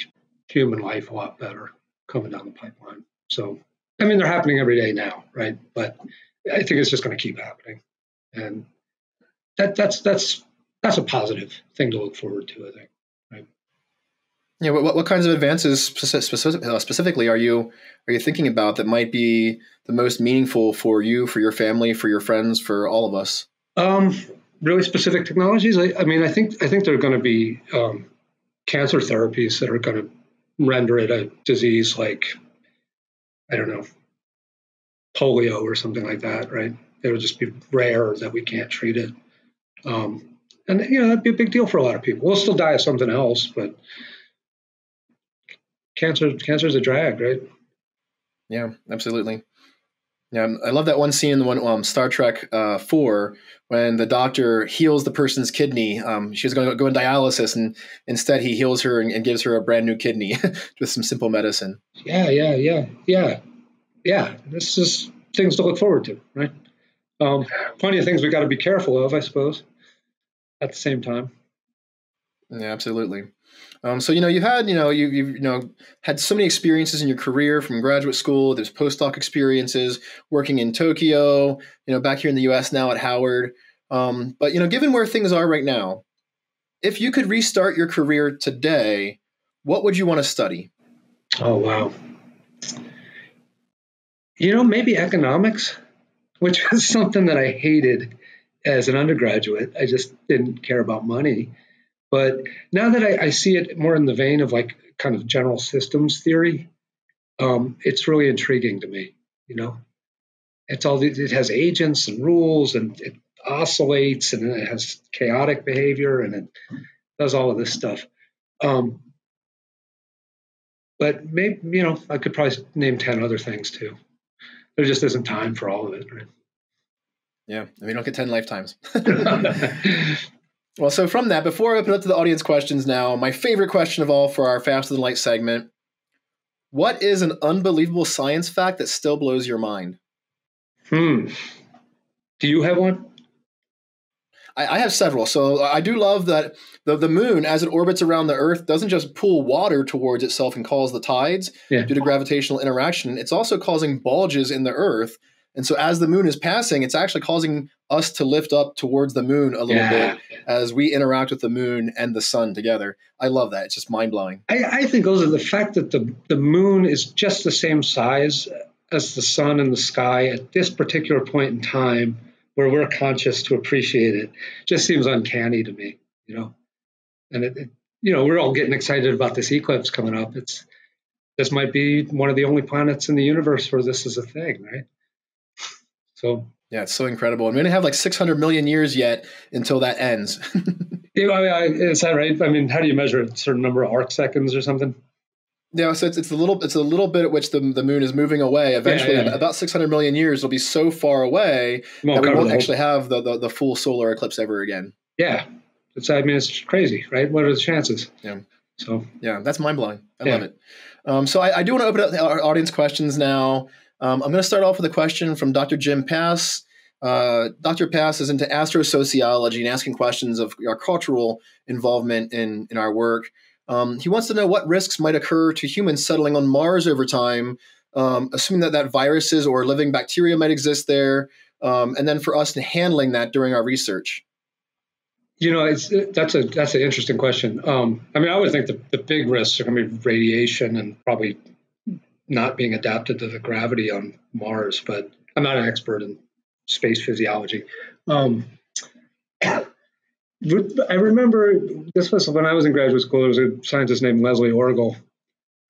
human life a lot better coming down the pipeline. So, I mean, they're happening every day now, right? But I think it's just going to keep happening, and that's a positive thing to look forward to, I think. Yeah, what kinds of advances specifically are you thinking about that might be the most meaningful for you, for your family, for your friends, for all of us? Really specific technologies. I mean, I think there are going to be cancer therapies that are going to render it a disease like, I don't know, polio or something like that, right? It'll just be rare that we can't treat it, and you know, that'd be a big deal for a lot of people. We'll still die of something else, but Cancer is a drag, right? Yeah, absolutely. Yeah, I love that one scene in the one Star Trek 4 when the doctor heals the person's kidney. She was going to go on dialysis, and instead he heals her and gives her a brand new kidney with some simple medicine. Yeah. This is things to look forward to, right? Plenty of things we got to be careful of, I suppose, at the same time. Yeah, absolutely. So, you know, you've had so many experiences in your career, from graduate school, there's postdoc experiences, working in Tokyo, you know, back here in the U.S. now at Howard. But, you know, given where things are right now, if you could restart your career today, what would you want to study? Oh, wow. You know, maybe economics, which was something that I hated as an undergraduate. I just didn't care about money. But now that I see it more in the vein of like kind of general systems theory, it's really intriguing to me. You know, it has agents and rules, and it oscillates, and it has chaotic behavior, and it does all of this stuff. But maybe, you know, I could probably name 10 other things too. There just isn't time for all of it, right? Yeah, I mean, don't get 10 lifetimes. Well, so from that, before I open up to the audience questions now, my favorite question of all for our Faster Than Light segment, what is an unbelievable science fact that still blows your mind? Do you have one? I have several. So I do love that the moon, as it orbits around the Earth, doesn't just pull water towards itself and cause the tides due to gravitational interaction. It's also causing bulges in the Earth. And so as the moon is passing, it's actually causing us to lift up towards the moon a little bit as we interact with the moon and the sun together. I love that. It's just mind-blowing. I think also the fact that the moon is just the same size as the sun in the sky at this particular point in time where we're conscious to appreciate it just seems uncanny to me, you know. And, you know, we're all getting excited about this eclipse coming up. This might be one of the only planets in the universe where this is a thing, right? So yeah, it's so incredible. And we only have like 600 million years yet until that ends. You know, is that right? I mean, how do you measure it? A certain number of arc seconds or something? Yeah, so it's a little bit at which the moon is moving away. Eventually, about 600 million years, it'll be so far away that we won't actually have the full solar eclipse ever again. Yeah, It's, I mean, it's crazy, right? What are the chances? Yeah. So yeah, that's mind blowing. I love it. So I do want to open up our audience questions now. I'm going to start off with a question from Dr. Jim Pass. Dr. Pass is into astrosociology and asking questions of our cultural involvement in our work. He wants to know what risks might occur to humans settling on Mars over time, assuming that viruses or living bacteria might exist there, and then for us to handling that during our research. You know, that's an interesting question. I mean, I would think the big risks are going to be radiation and probably not being adapted to the gravity on Mars, but I'm not an expert in space physiology. I remember this was when I was in graduate school. There was a scientist named Leslie Orgel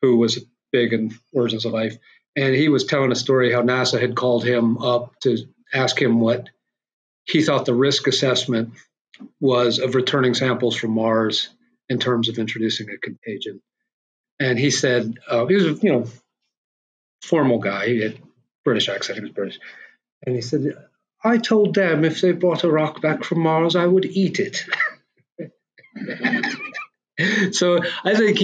who was big in Origins of Life, and he was telling a story how NASA had called him up to ask him what he thought the risk assessment was of returning samples from Mars in terms of introducing a contagion. And he said, he was a formal guy, he had British accent, he was British. And he said, I told them if they brought a rock back from Mars, I would eat it. So I think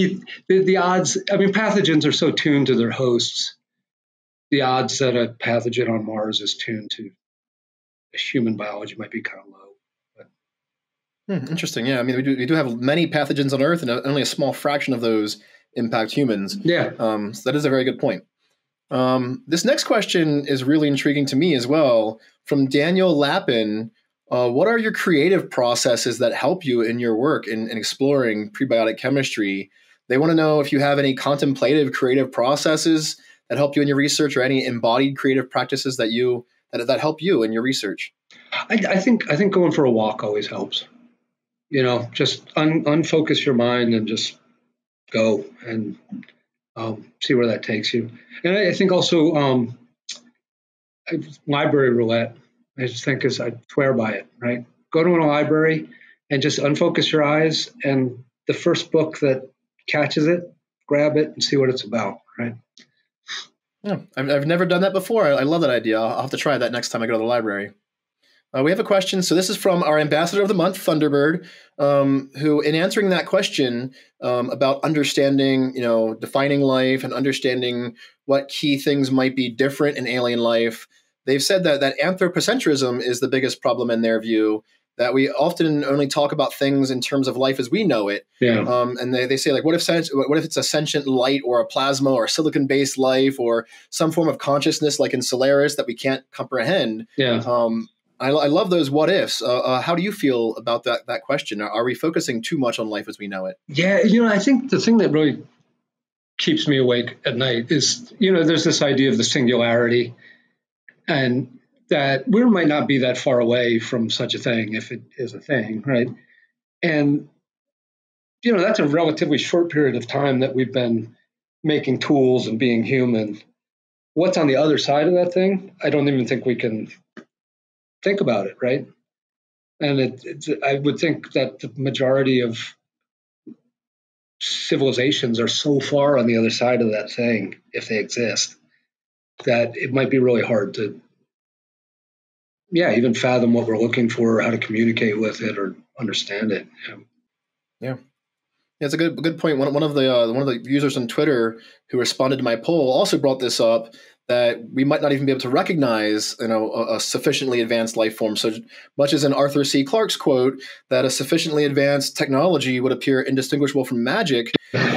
the odds, I mean, pathogens are so tuned to their hosts. The odds that a pathogen on Mars is tuned to human biology might be kind of low. Interesting. Yeah. I mean, we do have many pathogens on Earth, and only a small fraction of those impact humans. Yeah. So that is a very good point. This next question is really intriguing to me as well. From Daniel Lappin, what are your creative processes that help you in your work in exploring prebiotic chemistry? They want to know if you have any contemplative creative processes that help you in your research, or any embodied creative practices that help you in your research. I think going for a walk always helps. You know, just unfocus your mind and just go and see where that takes you. And I think also library roulette, I just think I swear by it, right? Go to a library and just unfocus your eyes, and the first book that catches it, grab it and see what it's about, right? Yeah, I've never done that before. I love that idea. I'll have to try that next time I go to the library. We have a question. So this is from our ambassador of the month, Thunderbird, who, in answering that question about understanding, defining life and understanding what key things might be different in alien life, they've said that anthropocentrism is the biggest problem in their view, that we often only talk about things in terms of life as we know it. Yeah. And they say, like, what if it's a sentient light or a plasma or silicon-based life or some form of consciousness like in Solaris that we can't comprehend? Yeah. I love those what ifs. How do you feel about that question? Are we focusing too much on life as we know it? Yeah, I think the thing that really keeps me awake at night is, there's this idea of the singularity, and that we might not be that far away from such a thing if it is a thing, right? And, that's a relatively short period of time that we've been making tools and being human. What's on the other side of that thing? I don't even think we can think about it, right? And I would think that the majority of civilizations are so far on the other side of that thing, if they exist, that it might be really hard to, even fathom what we're looking for, or how to communicate with it, or understand it. Yeah. That's a good point. One of the users on Twitter who responded to my poll also brought this up, that we might not even be able to recognize, a sufficiently advanced life form. So much as in Arthur C. Clarke's quote that a sufficiently advanced technology would appear indistinguishable from magic,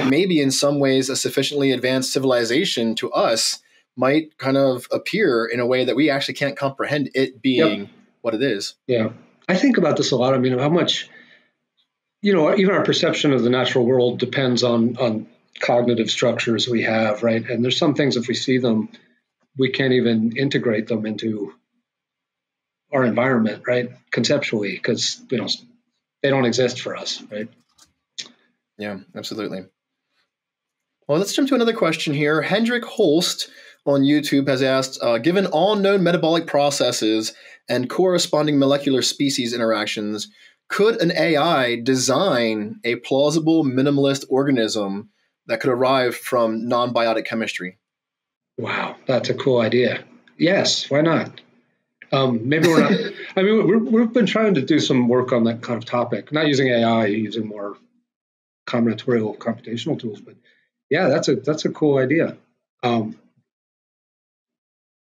maybe in some ways a sufficiently advanced civilization to us might kind of appear in a way that we actually can't comprehend it being what it is. Yeah, I think about this a lot. I mean, how much. Even our perception of the natural world depends on cognitive structures we have, right? And there's some things, if we see them, we can't even integrate them into our environment, right? Conceptually, because they don't exist for us, right? Yeah, absolutely. Well, let's jump to another question here. Hendrik Holst on YouTube has asked, given all known metabolic processes and corresponding molecular species interactions, could an AI design a plausible minimalist organism that could arrive from non-biotic chemistry? Wow, that's a cool idea. Yes, why not? Maybe we're not. I mean, we've been trying to do some work on that kind of topic, not using AI, using more combinatorial computational tools. But yeah, that's a cool idea.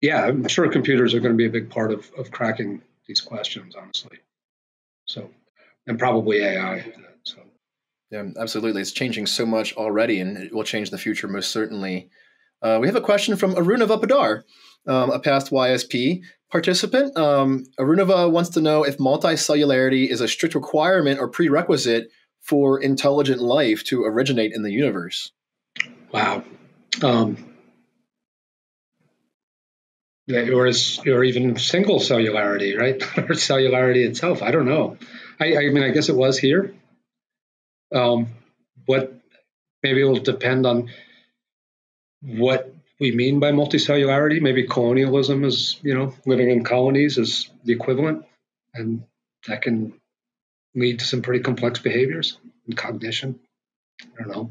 Yeah, I'm sure computers are going to be a big part of cracking these questions, honestly. So, and probably AI. So. Yeah, absolutely. It's changing so much already, and it will change the future most certainly. We have a question from Arunava Padar, a past YSP participant. Arunava wants to know if multicellularity is a strict requirement or prerequisite for intelligent life to originate in the universe. Wow. Or even single cellularity, right? Or cellularity itself. I don't know. I mean, I guess it was here. What maybe it'll depend on what we mean by multicellularity. Maybe colonialism is, you know, living in colonies is the equivalent, and that can lead to some pretty complex behaviors and cognition. I don't know.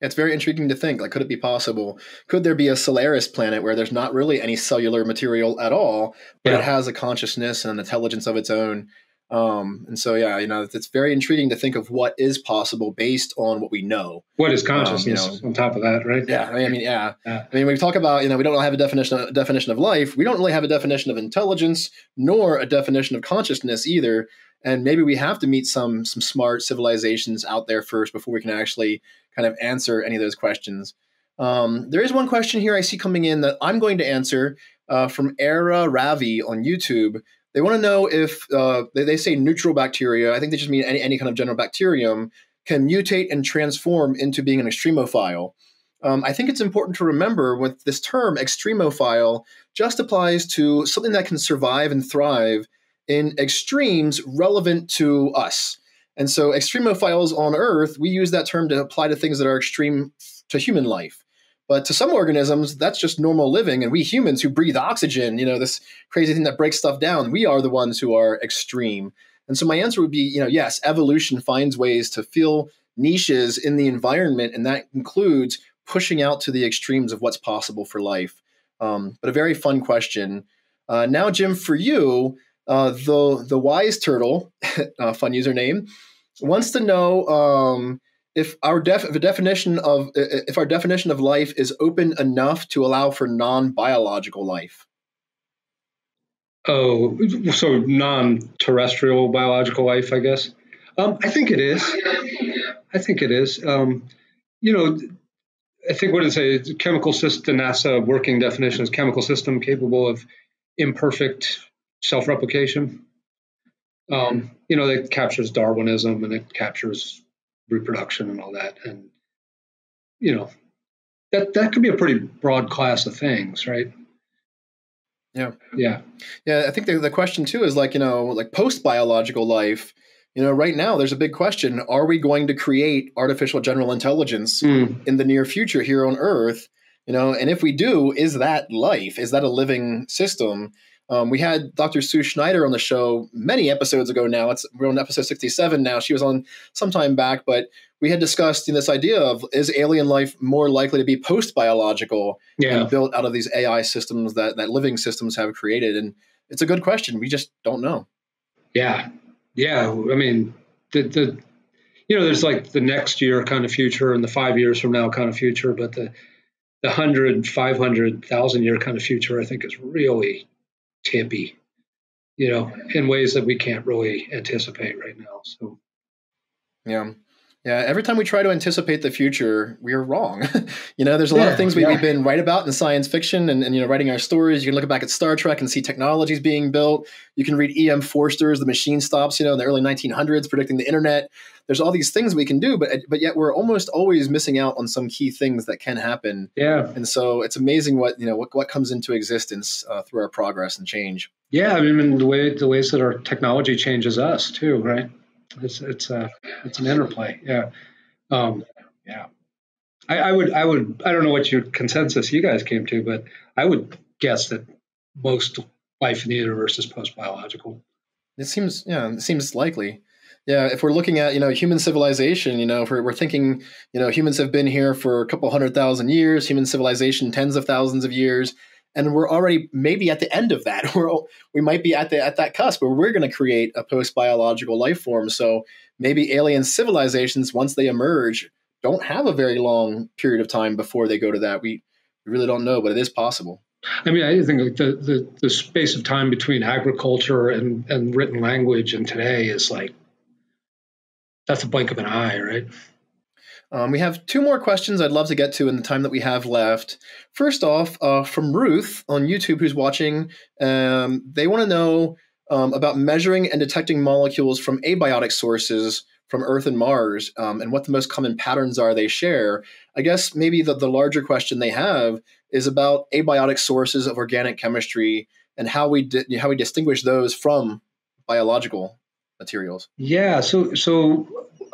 It's very intriguing to think, like, could it be possible? Could there be a Solaris planet where there's not really any cellular material at all, but yeah, it has a consciousness and an intelligence of its own? And so, yeah, you know, it's very intriguing to think of what is possible based on what we know. What is consciousness, you know, on top of that, right? Yeah. I mean, yeah. I mean, we talk about, you know, we don't have a definition of life. We don't really have a definition of intelligence, nor a definition of consciousness either. And maybe we have to meet some smart civilizations out there first before we can actually kind of answer any of those questions. There is one question here I see coming in that I'm going to answer from Era Ravi on YouTube. They want to know if they say neutral bacteria, I think they just mean any kind of general bacterium, can mutate and transform into being an extremophile. I think it's important to remember with this term extremophile just applies to something that can survive and thrive in extremes relevant to us. And so extremophiles on Earth, we use that term to apply to things that are extreme to human life. But to some organisms, that's just normal living. And we humans who breathe oxygen, you know, this crazy thing that breaks stuff down, we are the ones who are extreme. And so my answer would be, you know, yes, evolution finds ways to fill niches in the environment. And that includes pushing out to the extremes of what's possible for life. But a very fun question. Now, Jim, for you, the Wise Turtle, fun username, wants to know, If our definition of life is open enough to allow for non-biological life. Oh, so non-terrestrial biological life, I guess. I think it is. I think it is. You know, I think what it's a chemical system. NASA working definition is chemical system capable of imperfect self-replication. You know, it captures Darwinism and it captures reproduction and all that, and you know that could be a pretty broad class of things, right? Yeah, yeah, yeah. I think the question too is like, you know, like post biological life. You know, right now there's a big question: are we going to create artificial general intelligence in the near future here on Earth? You know, and if we do, is that life? Is that a living system? We had Dr. Sue Schneider on the show many episodes ago now. We're on episode 67 now. She was on some time back, but we had discussed this idea of, is alien life more likely to be post-biological and built out of these AI systems that living systems have created? And it's a good question. We just don't know. Yeah. Yeah. I mean, you know, there's like the next year kind of future and the 5 years from now kind of future, but the 100, 500, 1,000 year kind of future, I think is really tippy, you know, in ways that we can't really anticipate right now. So, yeah. Yeah. Every time we try to anticipate the future, we are wrong. You know, there's a lot of things we've been right about in science fiction and, you know, writing our stories. You can look back at Star Trek and see technologies being built. You can read E.M. Forster's The Machine Stops, you know, in the early 1900s, predicting the internet. There's all these things we can do, but yet we're almost always missing out on some key things that can happen. Yeah. And so it's amazing what, you know, what comes into existence through our progress and change. Yeah. I mean, the ways that our technology changes us too, right? It's an interplay. Yeah. Yeah. I don't know what your consensus you guys came to, but I would guess that most life in the universe is post-biological. It seems likely. Yeah. If we're looking at, you know, human civilization, you know, if we're thinking, you know, humans have been here for a couple 100,000 years, human civilization, tens of thousands of years. And we're already maybe at the end of that. We might be at that cusp where we're going to create a post-biological life form. So maybe alien civilizations, once they emerge, don't have a very long period of time before they go to that. We really don't know, but it is possible. I mean, I think the space of time between agriculture and written language and today is like, that's a blink of an eye, right? We have two more questions I'd love to get to in the time that we have left. First off, from Ruth on YouTube, who's watching, they want to know about measuring and detecting molecules from abiotic sources from Earth and Mars, and what the most common patterns are they share. I guess maybe the larger question they have is about abiotic sources of organic chemistry and how we distinguish those from biological materials. Yeah,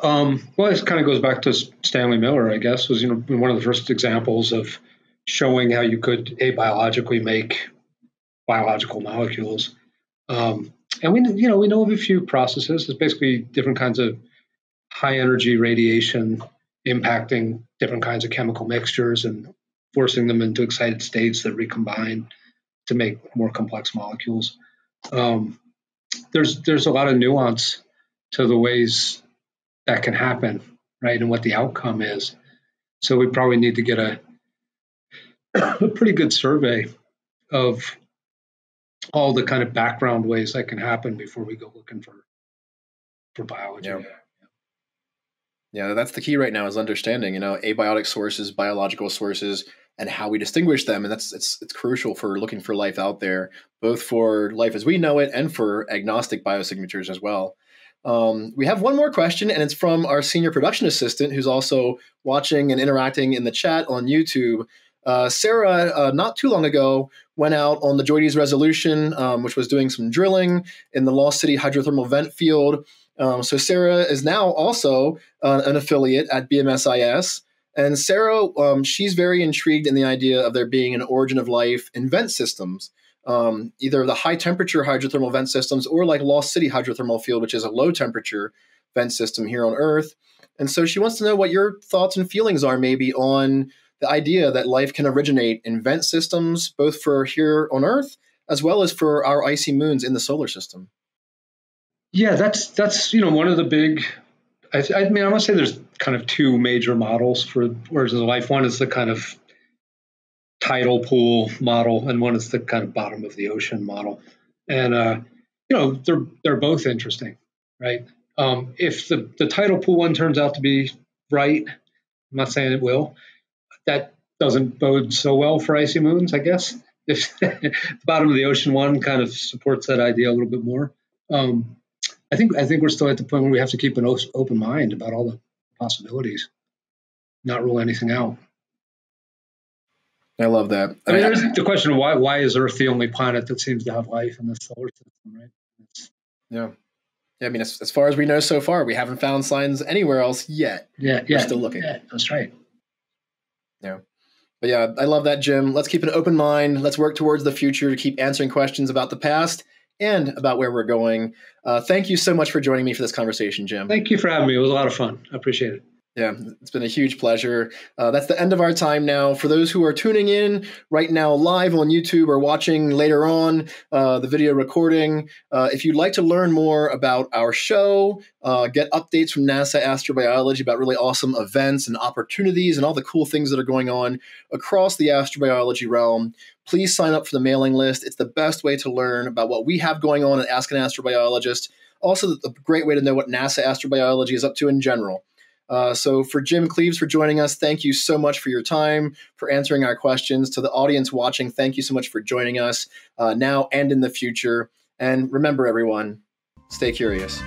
well, this kind of goes back to Stanley Miller, I guess, was one of the first examples of showing how you could abiologically make biological molecules. And we know of a few processes. It's basically different kinds of high energy radiation impacting different kinds of chemical mixtures and forcing them into excited states that recombine to make more complex molecules. There's a lot of nuance to the ways that can happen, right, and what the outcome is. So we probably need to get a pretty good survey of all the kind of background ways that can happen before we go looking for biology. Yeah. Yeah, that's the key right now is understanding, abiotic sources, biological sources, and how we distinguish them. And it's crucial for looking for life out there, both for life as we know it and for agnostic biosignatures as well. We have one more question, and it's from our senior production assistant, who's also watching and interacting in the chat on YouTube. Sarah, not too long ago, went out on the Joides Resolution, which was doing some drilling in the Lost City hydrothermal vent field. So Sarah is now also an affiliate at BMSIS. And Sarah, she's very intrigued in the idea of there being an origin of life in vent systems, either the high-temperature hydrothermal vent systems or like Lost City hydrothermal field, which is a low-temperature vent system here on Earth. And so she wants to know what your thoughts and feelings are maybe on the idea that life can originate in vent systems, both for here on Earth as well as for our icy moons in the solar system. Yeah, that's one of the big. I mean, I want to say there's kind of two major models for origins of life. One is the kind of tidal pool model, and one is the kind of bottom of the ocean model. And they're both interesting, right? If the tidal pool one turns out to be right, I'm not saying it will. That doesn't bode so well for icy moons, I guess. If the bottom of the ocean one kind of supports that idea a little bit more. I think we're still at the point where we have to keep an open mind about all the possibilities, not rule anything out. I love that. I mean, there's the question of why is Earth the only planet that seems to have life in the solar system, right? Yeah, I mean, as far as we know so far, we haven't found signs anywhere else yet. Yeah. We're still looking. Yeah, that's right. Yeah. But yeah, I love that, Jim. Let's keep an open mind. Let's work towards the future to keep answering questions about the past and about where we're going. Thank you so much for joining me for this conversation, Jim. Thank you for having me. It was a lot of fun. I appreciate it. Yeah, it's been a huge pleasure. That's the end of our time now. For those who are tuning in right now live on YouTube or watching later on the video recording, if you'd like to learn more about our show, get updates from NASA Astrobiology about really awesome events and opportunities and all the cool things that are going on across the astrobiology realm, please sign up for the mailing list. It's the best way to learn about what we have going on at Ask an Astrobiologist. Also, a great way to know what NASA Astrobiology is up to in general. So for Jim Cleaves for joining us, thank you so much for your time, for answering our questions. To the audience watching, thank you so much for joining us now and in the future. And remember, everyone, stay curious.